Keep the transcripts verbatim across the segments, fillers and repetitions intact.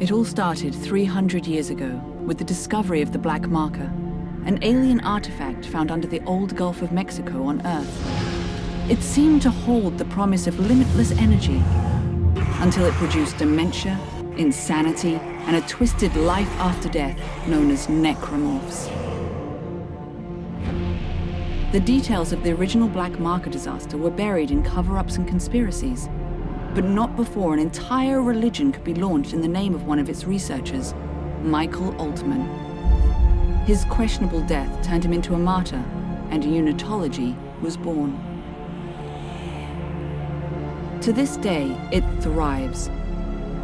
It all started three hundred years ago with the discovery of the Black Marker, an alien artifact found under the old Gulf of Mexico on Earth. It seemed to hold the promise of limitless energy until it produced dementia, insanity, and a twisted life after death known as necromorphs. The details of the original Black Marker disaster were buried in cover-ups and conspiracies, but not before an entire religion could be launched in the name of one of its researchers, Michael Altman. His questionable death turned him into a martyr, and Unitology was born. To this day, it thrives.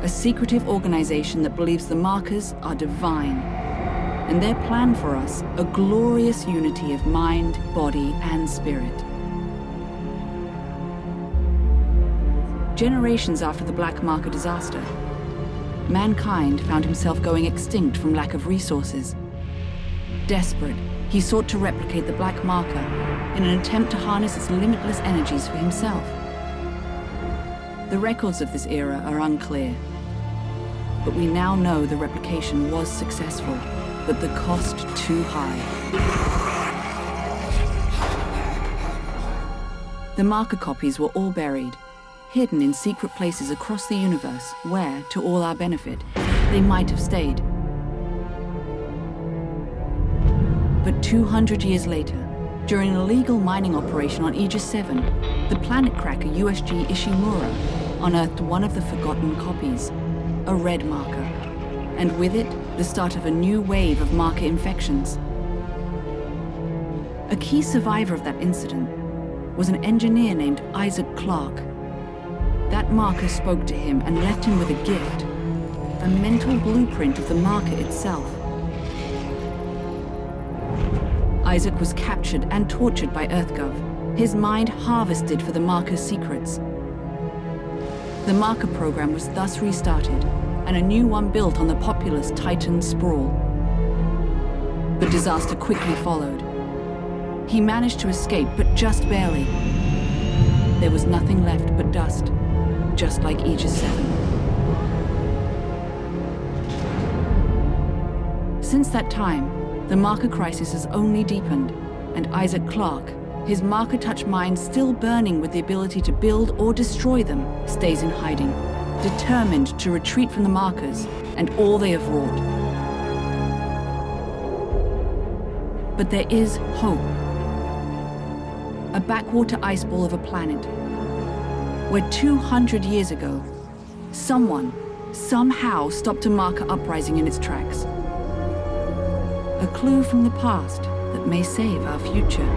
A secretive organization that believes the markers are divine, and their plan for us, a glorious unity of mind, body, and spirit. Generations after the Black Marker disaster, mankind found himself going extinct from lack of resources. Desperate, he sought to replicate the Black Marker in an attempt to harness its limitless energies for himself. The records of this era are unclear, but we now know the replication was successful, but the cost too high. The marker copies were all buried, hidden in secret places across the universe where, to all our benefit, they might have stayed. But two hundred years later, during an illegal mining operation on Aegis seven, the planet cracker U S G Ishimura unearthed one of the forgotten copies, a red marker, and with it, the start of a new wave of marker infections. A key survivor of that incident was an engineer named Isaac Clarke. That marker spoke to him and left him with a gift, a mental blueprint of the marker itself. Isaac was captured and tortured by EarthGov, his mind harvested for the marker's secrets. The marker program was thus restarted, and a new one built on the populous Titan sprawl. But disaster quickly followed. He managed to escape, but just barely. There was nothing left but dust, just like Aegis seven. Since that time, the marker crisis has only deepened, and Isaac Clarke, his marker-touch mind still burning with the ability to build or destroy them, stays in hiding, determined to retreat from the markers and all they have wrought. But there is hope. A backwater ice ball of a planet, where two hundred years ago, someone, somehow stopped a marker uprising in its tracks. A clue from the past that may save our future.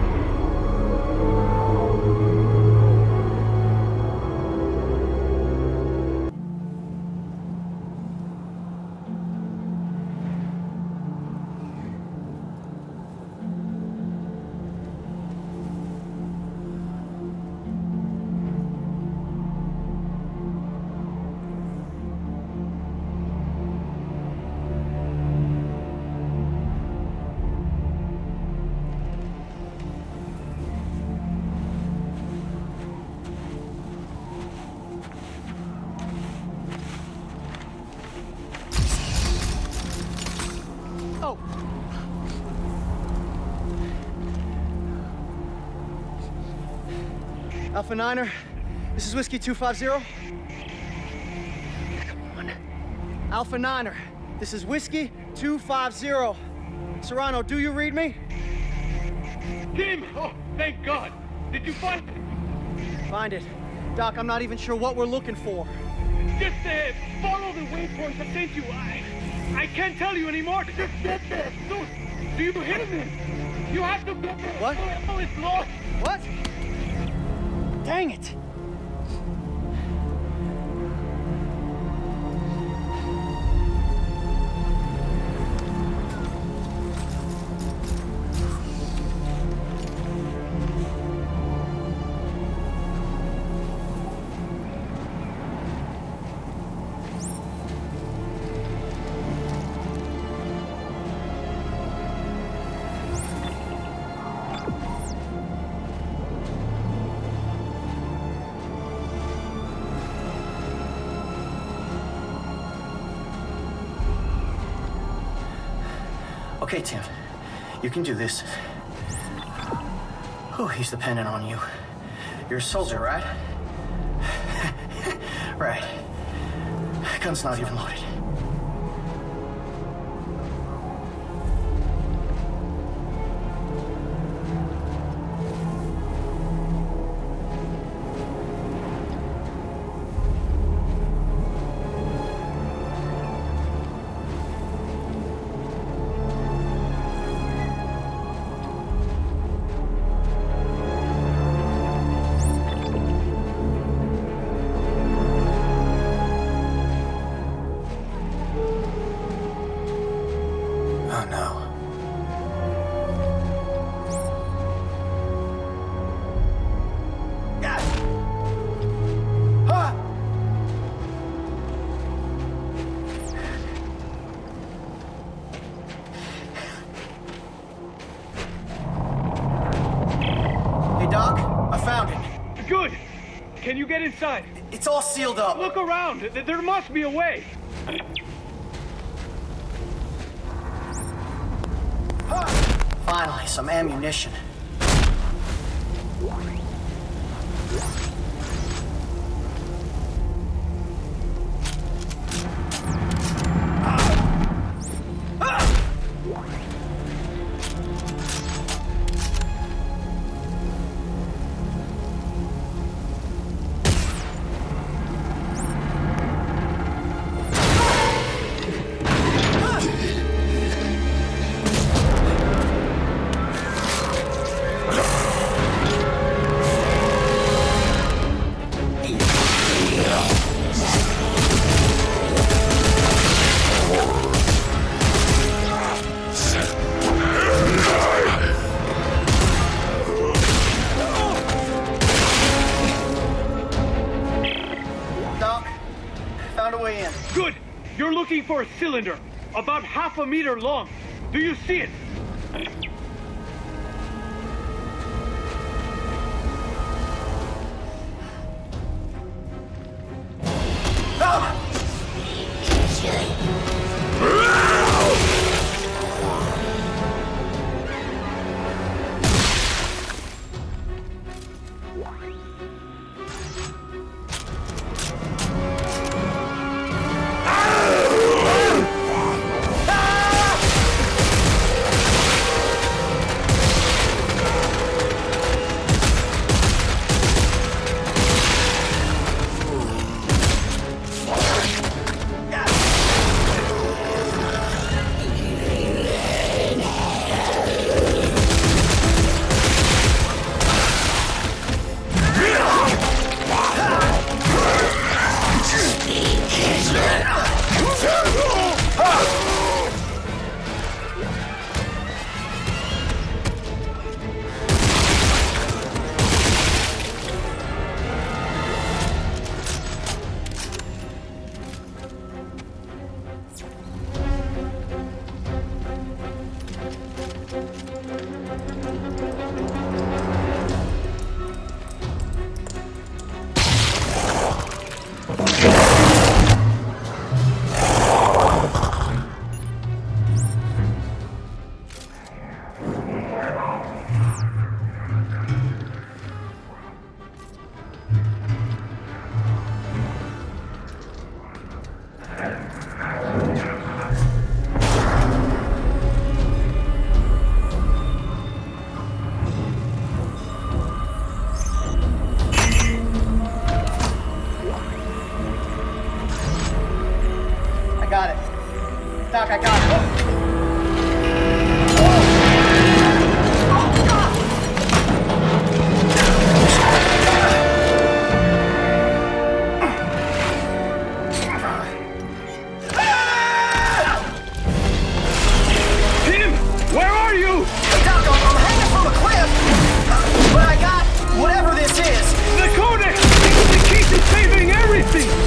Alpha Niner, this is Whiskey two fifty. Come on. Alpha Niner, this is Whiskey two fifty. Serrano, do you read me? Tim! Oh, thank God! Did you find it? Find it? Doc, I'm not even sure what we're looking for. Just uh, follow the waypoint I sent you. I, I can't tell you anymore. Just get there. No, do you hear me? You have to get there. What? Oh, it's lost. What? Dang it! Okay, Tim. You can do this. Whew, he's dependent on you. You're a soldier, right? Right. Gun's not even loaded. Inside. It's all sealed up. Look around. There must be a way. Finally, some ammunition. For a cylinder, about half a meter long. Do you see it?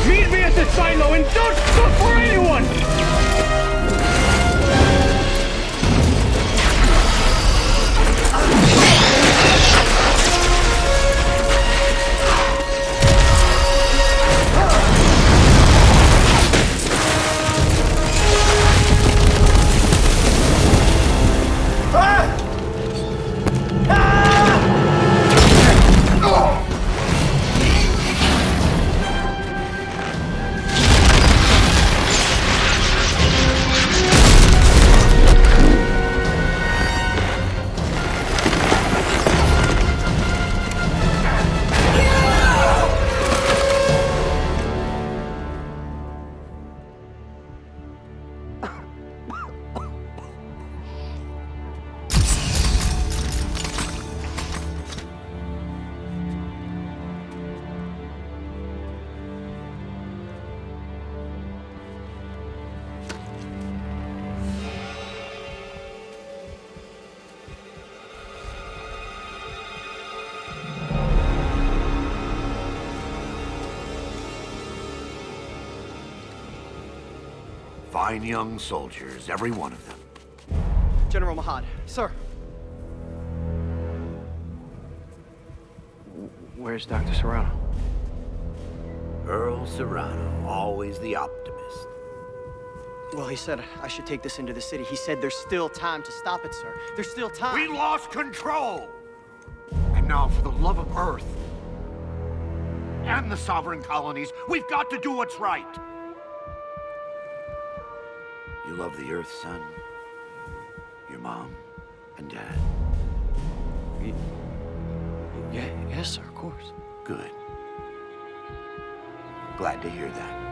Meet me at the silo and don't stop for anyone! Fine young soldiers, every one of them. General Mahad, sir. Where's Doctor Serrano? Earl Serrano, always the optimist. Well, he said I should take this into the city. He said there's still time to stop it, sir. There's still time. We lost control! And now, for the love of Earth and the sovereign colonies, we've got to do what's right. You love the Earth, son. Your mom and dad. Y- yeah, yes, sir, of course. Good. Glad to hear that.